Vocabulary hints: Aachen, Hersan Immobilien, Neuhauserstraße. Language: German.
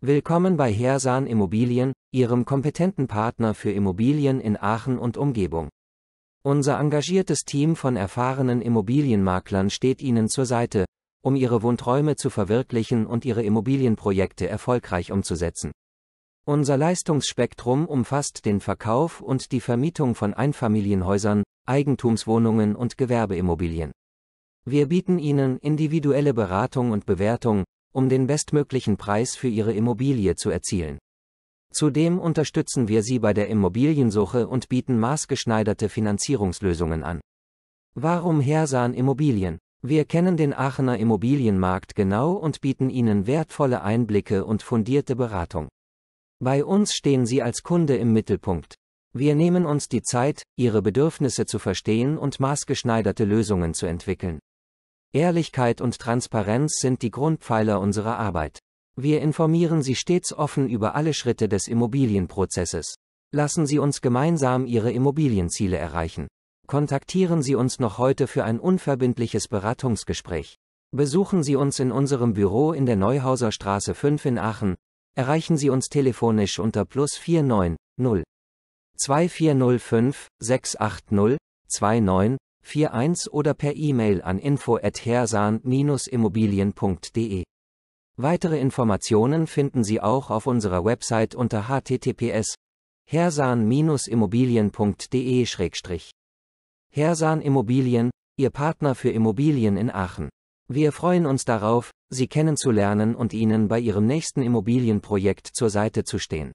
Willkommen bei Hersan Immobilien, Ihrem kompetenten Partner für Immobilien in Aachen und Umgebung. Unser engagiertes Team von erfahrenen Immobilienmaklern steht Ihnen zur Seite, um Ihre Wohnträume zu verwirklichen und Ihre Immobilienprojekte erfolgreich umzusetzen. Unser Leistungsspektrum umfasst den Verkauf und die Vermietung von Einfamilienhäusern, Eigentumswohnungen und Gewerbeimmobilien. Wir bieten Ihnen individuelle Beratung und Bewertung, um den bestmöglichen Preis für Ihre Immobilie zu erzielen. Zudem unterstützen wir Sie bei der Immobiliensuche und bieten maßgeschneiderte Finanzierungslösungen an. Warum Hersan Immobilien? Wir kennen den Aachener Immobilienmarkt genau und bieten Ihnen wertvolle Einblicke und fundierte Beratung. Bei uns stehen Sie als Kunde im Mittelpunkt. Wir nehmen uns die Zeit, Ihre Bedürfnisse zu verstehen und maßgeschneiderte Lösungen zu entwickeln. Ehrlichkeit und Transparenz sind die Grundpfeiler unserer Arbeit. Wir informieren Sie stets offen über alle Schritte des Immobilienprozesses. Lassen Sie uns gemeinsam Ihre Immobilienziele erreichen. Kontaktieren Sie uns noch heute für ein unverbindliches Beratungsgespräch. Besuchen Sie uns in unserem Büro in der Neuhauserstraße 5 in Aachen. Erreichen Sie uns telefonisch unter +49 0 2405 680 2941 oder per E-Mail an info@hersan-immobilien.de. Weitere Informationen finden Sie auch auf unserer Website unter https://hersan-immobilien.de/. Hersan Immobilien, Ihr Partner für Immobilien in Aachen. Wir freuen uns darauf, Sie kennenzulernen und Ihnen bei Ihrem nächsten Immobilienprojekt zur Seite zu stehen.